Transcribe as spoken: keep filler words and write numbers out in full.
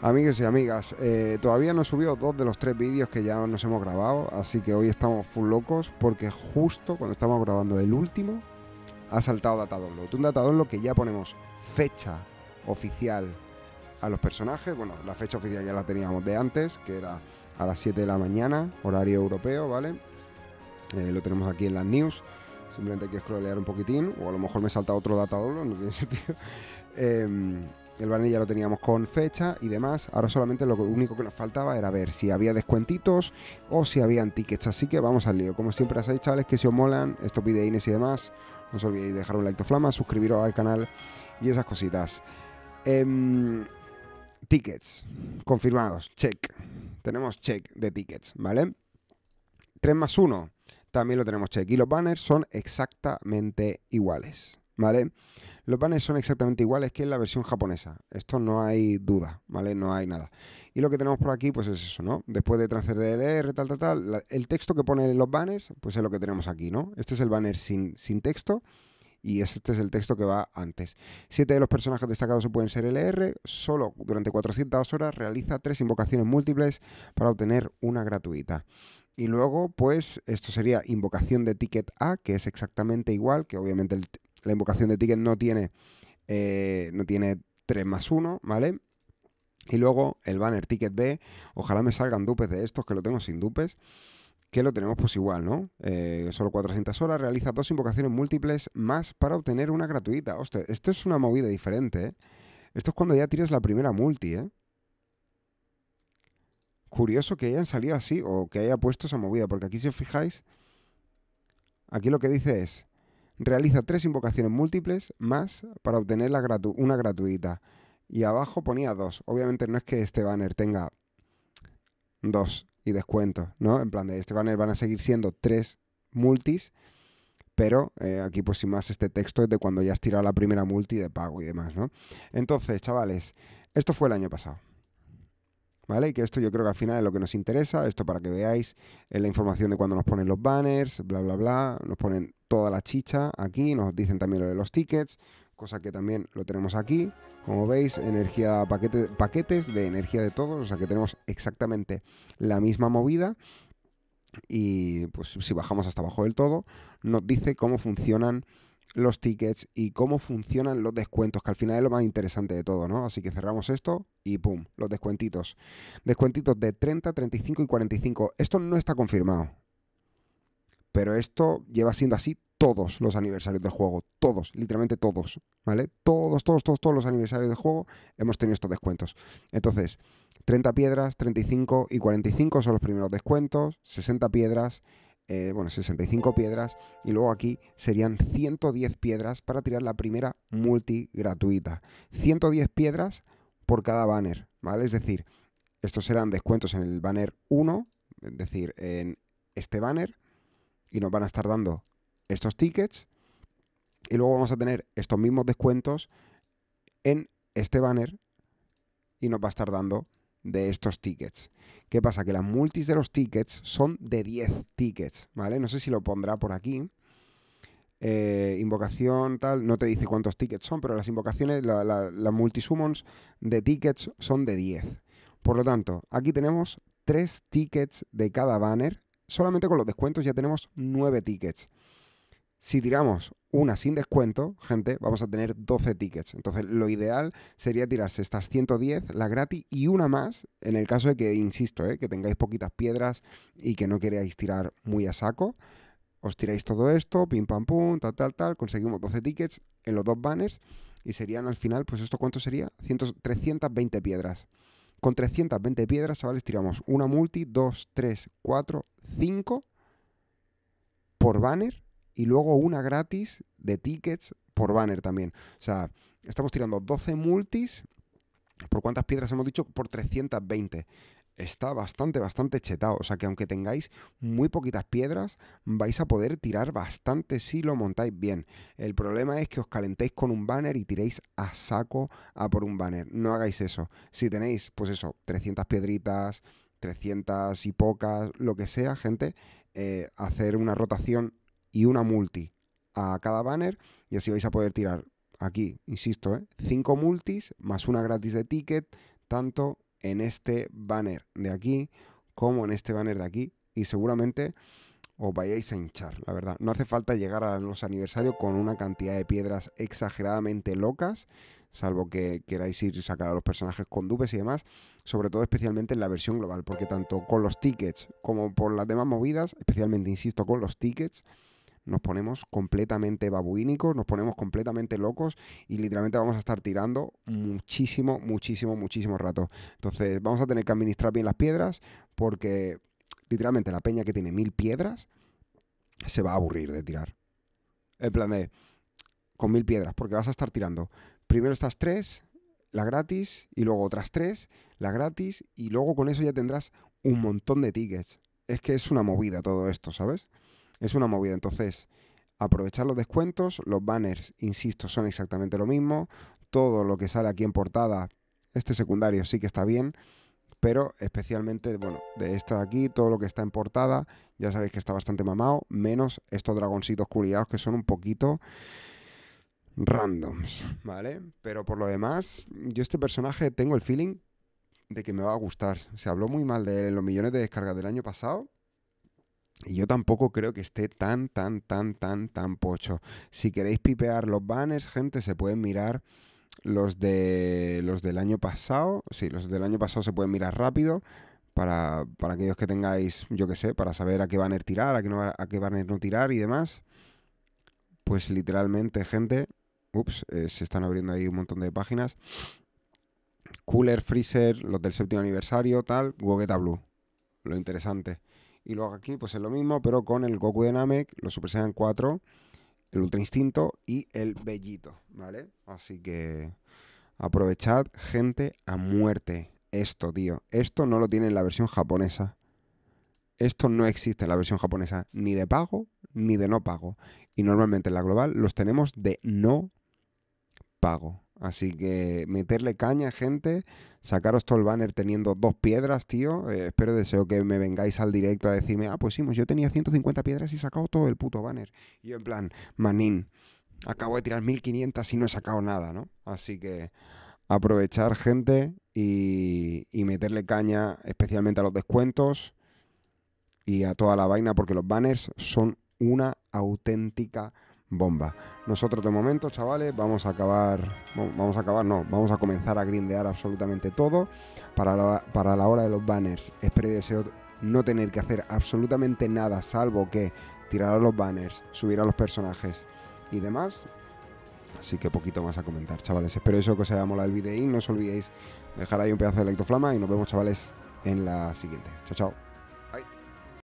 Amigos y amigas, eh, todavía no he subido dos de los tres vídeos que ya nos hemos grabado, así que hoy estamos full locos porque justo cuando estamos grabando el último ha saltado Data Download. Un Data Download que ya ponemos fecha oficial a los personajes. Bueno, la fecha oficial ya la teníamos de antes, que era a las siete de la mañana, horario europeo, ¿vale? Eh, lo tenemos aquí en las news. Simplemente hay que scrollear un poquitín, o a lo mejor me salta otro Data Download, no tiene sentido. eh, El banner ya lo teníamos con fecha y demás. Ahora solamente lo único que nos faltaba era ver si había descuentitos o si habían tickets. Así que vamos al lío. Como siempre hacéis, chavales, que si os molan estos videines y demás, no os olvidéis de dejar un like de flama, suscribiros al canal y esas cositas. Eh, tickets confirmados. Check. Tenemos check de tickets, ¿vale? tres más uno. También lo tenemos check. Y los banners son exactamente iguales, ¿vale? Los banners son exactamente iguales que en la versión japonesa. Esto no hay duda, ¿vale? No hay nada. Y lo que tenemos por aquí, pues es eso, ¿no? Después de transfer de L R, tal, tal, tal, la, el texto que ponen los banners, pues es lo que tenemos aquí, ¿no? Este es el banner sin, sin texto y este es el texto que va antes. Siete de los personajes destacados pueden ser L R. Solo durante cuatrocientas horas realiza tres invocaciones múltiples para obtener una gratuita. Y luego, pues, esto sería invocación de ticket A, que es exactamente igual, que obviamente el... La invocación de ticket no tiene, eh, no tiene tres más uno, ¿vale? Y luego el banner ticket B, ojalá me salgan dupes de estos, que lo tengo sin dupes, que lo tenemos pues igual, ¿no? Eh, solo cuatrocientas horas, realiza dos invocaciones múltiples más para obtener una gratuita. Hostia, esto es una movida diferente, ¿eh? Esto es cuando ya tiras la primera multi, ¿eh? Curioso que hayan salido así o que haya puesto esa movida, porque aquí si os fijáis, aquí lo que dice es: realiza tres invocaciones múltiples más para obtener la gratu una gratuita. Y abajo ponía dos. Obviamente no es que este banner tenga dos y descuento, ¿no? En plan, de este banner van a seguir siendo tres multis, pero eh, aquí pues sin más este texto es de cuando ya has tirado la primera multi de pago y demás, ¿no? Entonces, chavales, esto fue el año pasado, ¿vale? Y que esto yo creo que al final es lo que nos interesa. Esto para que veáis eh, la información de cuando nos ponen los banners, bla, bla, bla. Nos ponen toda la chicha aquí. Nos dicen también lo de los tickets, cosa que también lo tenemos aquí. Como veis, energía paquete, paquetes de energía de todos. O sea que tenemos exactamente la misma movida. Y pues si bajamos hasta abajo del todo, nos dice cómo funcionan los tickets y cómo funcionan los descuentos, que al final es lo más interesante de todo, ¿no? Así que cerramos esto y ¡pum! Los descuentitos. Descuentitos de treinta, treinta y cinco y cuarenta y cinco. Esto no está confirmado, pero esto lleva siendo así todos los aniversarios del juego. Todos, literalmente todos, ¿vale? Todos, todos, todos, todos los aniversarios del juego hemos tenido estos descuentos. Entonces, treinta piedras, treinta y cinco y cuarenta y cinco son los primeros descuentos, sesenta piedras... Eh, bueno, sesenta y cinco piedras, y luego aquí serían ciento diez piedras para tirar la primera multi gratuita. ciento diez piedras por cada banner, ¿vale? Es decir, estos serán descuentos en el banner uno, es decir, en este banner, y nos van a estar dando estos tickets, y luego vamos a tener estos mismos descuentos en este banner, y nos va a estar dando de estos tickets. ¿Qué pasa? Que las multis de los tickets son de diez tickets, ¿vale? No sé si lo pondrá por aquí. Eh, invocación, tal, no te dice cuántos tickets son, pero las invocaciones, la, la, las multisummons de tickets son de diez. Por lo tanto, aquí tenemos tres tickets de cada banner. Solamente con los descuentos ya tenemos nueve tickets. Si tiramos una sin descuento, gente, vamos a tener doce tickets. Entonces, lo ideal sería tirarse estas ciento diez, la gratis, y una más, en el caso de que, insisto, ¿eh? que tengáis poquitas piedras y que no queráis tirar muy a saco. Os tiráis todo esto, pim, pam, pum, tal, tal, tal. Conseguimos doce tickets en los dos banners y serían al final, pues esto, ¿cuánto sería? trescientas veinte piedras. Con trescientas veinte piedras, chavales, tiramos una multi, dos, tres, cuatro, cinco por banner. Y luego una gratis de tickets por banner también. O sea, estamos tirando doce multis. ¿Por cuántas piedras hemos dicho? Por trescientas veinte. Está bastante, bastante chetado. O sea, que aunque tengáis muy poquitas piedras, vais a poder tirar bastante si lo montáis bien. El problema es que os calentéis con un banner y tiréis a saco a por un banner. No hagáis eso. Si tenéis, pues eso, trescientas piedritas, trescientas y pocas, lo que sea, gente, eh, hacer una rotación y una multi a cada banner, y así vais a poder tirar aquí, insisto, ¿eh? cinco multis más una gratis de ticket, tanto en este banner de aquí como en este banner de aquí, y seguramente os vayáis a hinchar, la verdad. No hace falta llegar a los aniversarios con una cantidad de piedras exageradamente locas, salvo que queráis ir y sacar a los personajes con dupes y demás, sobre todo especialmente en la versión global, porque tanto con los tickets como por las demás movidas, especialmente, insisto, con los tickets, nos ponemos completamente babuínicos, nos ponemos completamente locos y literalmente vamos a estar tirando muchísimo, muchísimo, muchísimo rato. Entonces vamos a tener que administrar bien las piedras, porque literalmente la peña que tiene mil piedras se va a aburrir de tirar. En plan de, con mil piedras, porque vas a estar tirando primero estas tres, la gratis, y luego otras tres, la gratis, y luego con eso ya tendrás un montón de tickets. Es que es una movida todo esto, ¿sabes? Es una movida. Entonces, aprovechar los descuentos. Los banners, insisto, son exactamente lo mismo. Todo lo que sale aquí en portada, este secundario sí que está bien, pero especialmente, bueno, de esta de aquí, todo lo que está en portada, ya sabéis que está bastante mamado, menos estos dragoncitos curiados que son un poquito randoms, ¿vale? Pero por lo demás, yo este personaje tengo el feeling de que me va a gustar. Se habló muy mal de él en los millones de descargas del año pasado, y yo tampoco creo que esté tan, tan, tan, tan, tan pocho. Si queréis pipear los banners, gente, se pueden mirar los de los del año pasado. Sí, los del año pasado se pueden mirar rápido para, para aquellos que tengáis, yo que sé, para saber a qué banner tirar, a qué, no, a qué banner no tirar y demás. Pues literalmente, gente, ups, eh, se están abriendo ahí un montón de páginas. Cooler, Freezer, los del séptimo aniversario, tal, Gogeta Blue, lo interesante. Y luego aquí pues es lo mismo, pero con el Goku de Namek, los Super Saiyan cuatro, el Ultra Instinto y el Bellito, ¿vale? Así que aprovechad, gente, a muerte. Esto, tío, esto no lo tiene en la versión japonesa. Esto no existe en la versión japonesa, ni de pago, ni de no pago. Y normalmente en la global los tenemos de no pago. Así que meterle caña, gente, sacaros todo el banner teniendo dos piedras, tío. Eh, espero, deseo que me vengáis al directo a decirme, ah, pues sí, yo tenía ciento cincuenta piedras y he sacado todo el puto banner. Y yo en plan, manín, acabo de tirar mil quinientas y no he sacado nada, ¿no? Así que aprovechar, gente, y, y meterle caña especialmente a los descuentos y a toda la vaina, porque los banners son una auténtica bomba. Nosotros de momento, chavales, vamos a acabar, vamos a acabar, no, vamos a comenzar a grindear absolutamente todo. Para la, para la hora de los banners, espero y deseo no tener que hacer absolutamente nada, salvo que tirar a los banners, subir a los personajes y demás. Así que poquito más a comentar, chavales. Espero eso que os haya molado el vídeo y no os olvidéis dejar ahí un pedazo de like, flama, y nos vemos, chavales, en la siguiente. Chao, chao.